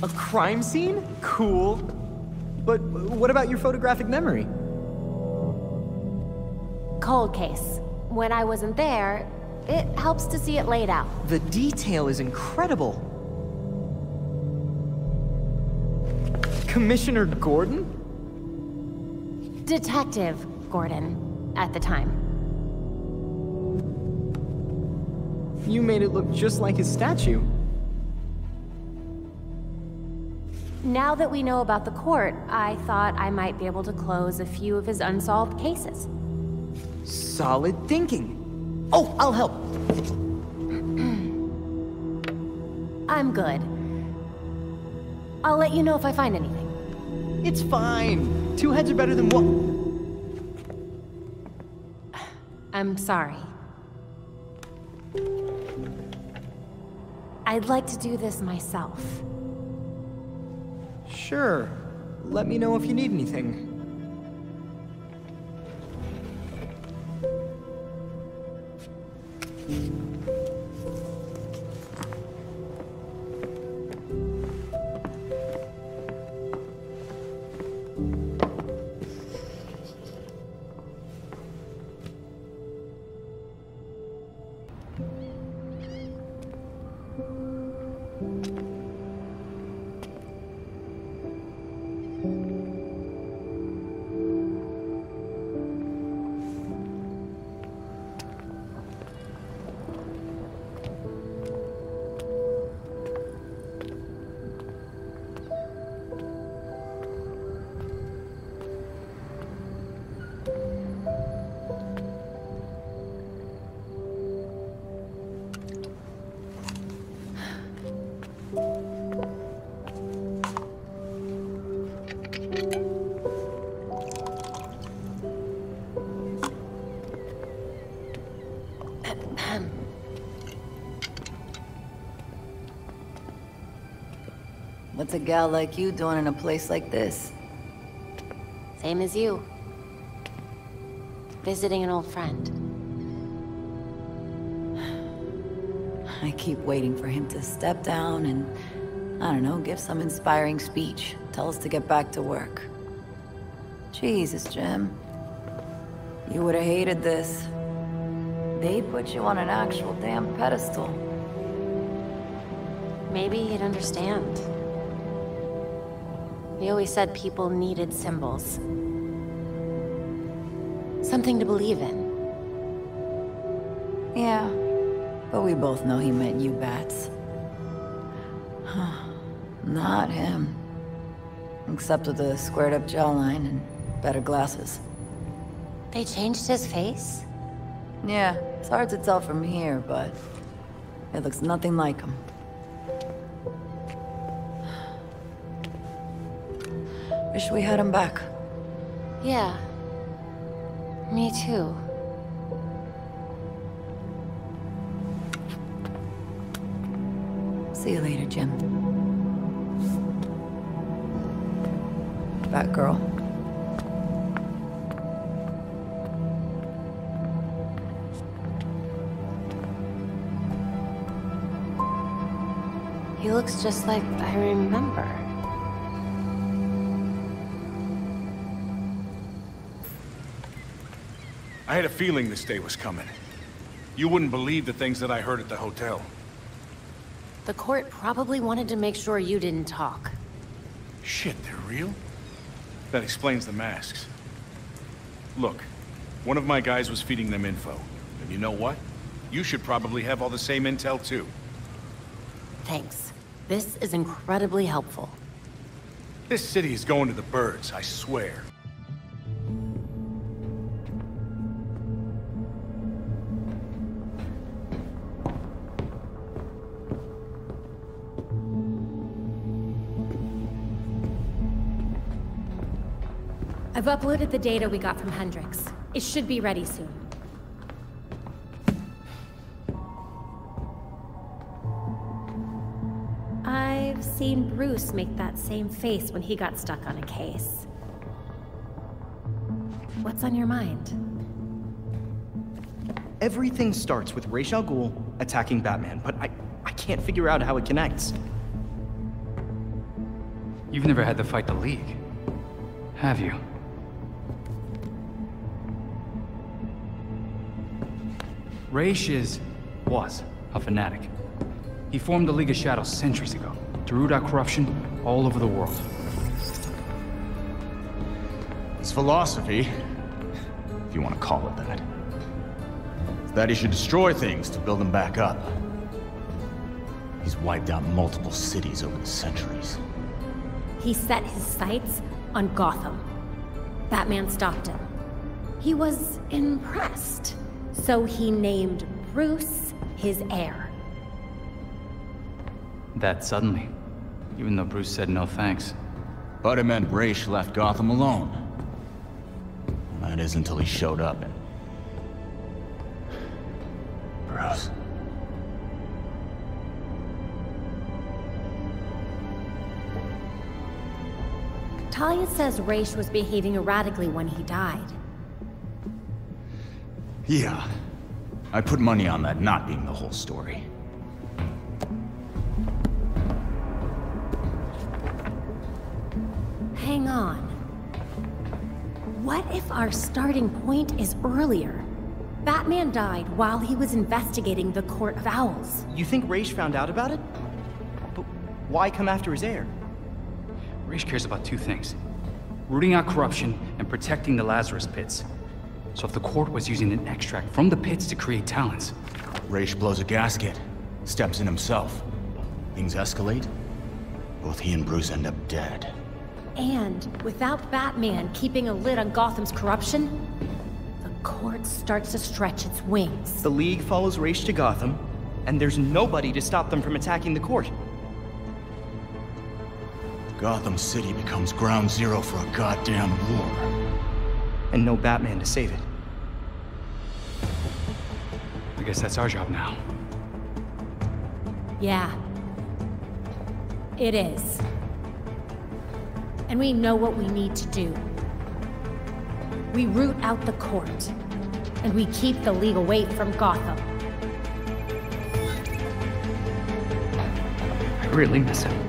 A crime scene? Cool. But what about your photographic memory? Cold case. When I wasn't there, it helps to see it laid out. The detail is incredible. Commissioner Gordon? Detective Gordon, at the time. You made it look just like his statue. Now that we know about the court, I thought I might be able to close a few of his unsolved cases. Solid thinking. Oh, I'll help. I'm good. I'll let you know if I find anything. It's fine. Two heads are better than one. I'm sorry. I'd like to do this myself. Sure. Let me know if you need anything. What's a gal like you doing in a place like this? Same as you. Visiting an old friend. I keep waiting for him to step down and, I don't know, give some inspiring speech. Tell us to get back to work. Jesus, Jim. You would have hated this. They put you on an actual damn pedestal. Maybe he'd understand. He always said people needed symbols. Something to believe in. Yeah, but we both know he meant you bats. Not him. Except with a squared-up jawline and better glasses. They changed his face? Yeah, it's hard to tell from here, but it looks nothing like him. Wish we had him back. Yeah. Me too. See you later, Jim. Batgirl. He looks just like I remember. I had a feeling this day was coming. You wouldn't believe the things that I heard at the hotel. The court probably wanted to make sure you didn't talk. Shit, they're real? That explains the masks. Look, one of my guys was feeding them info. And you know what? You should probably have all the same intel too. Thanks. This is incredibly helpful. This city is going to the birds, I swear. I've uploaded the data we got from Hendrix. It should be ready soon. I've I've seen Bruce make that same face when he got stuck on a case. What's on your mind? Everything starts with Ra's al Ghul attacking Batman, but I can't figure out how it connects. You've never had to fight the League, have you? Ra's was a fanatic. He formed the League of Shadows centuries ago to root out corruption all over the world. His philosophy, if you want to call it that, is that he should destroy things to build them back up. He's wiped out multiple cities over the centuries. He set his sights on Gotham. Batman stopped him. He was impressed, so he named Bruce his heir. That suddenly, even though Bruce said no thanks. But it meant Ra's left Gotham alone. That is until he showed up and... Bruce. Talia says Ra's was behaving erratically when he died. Yeah. I put money on that not being the whole story. Hang on. What if our starting point is earlier? Batman died while he was investigating the Court of Owls. You think Ra's found out about it? But why come after his heir? Ra's cares about two things. Rooting out corruption and protecting the Lazarus Pits. So if the court was using an extract from the pits to create talents... Ra's blows a gasket, steps in himself. Things escalate. Both he and Bruce end up dead. And without Batman keeping a lid on Gotham's corruption, the court starts to stretch its wings. The League follows Ra's to Gotham, and there's nobody to stop them from attacking the court. Gotham City becomes ground zero for a goddamn war. And no Batman to save it. I guess that's our job now. Yeah. It is. And we know what we need to do. We root out the court, and we keep the League away from Gotham. I really miss him.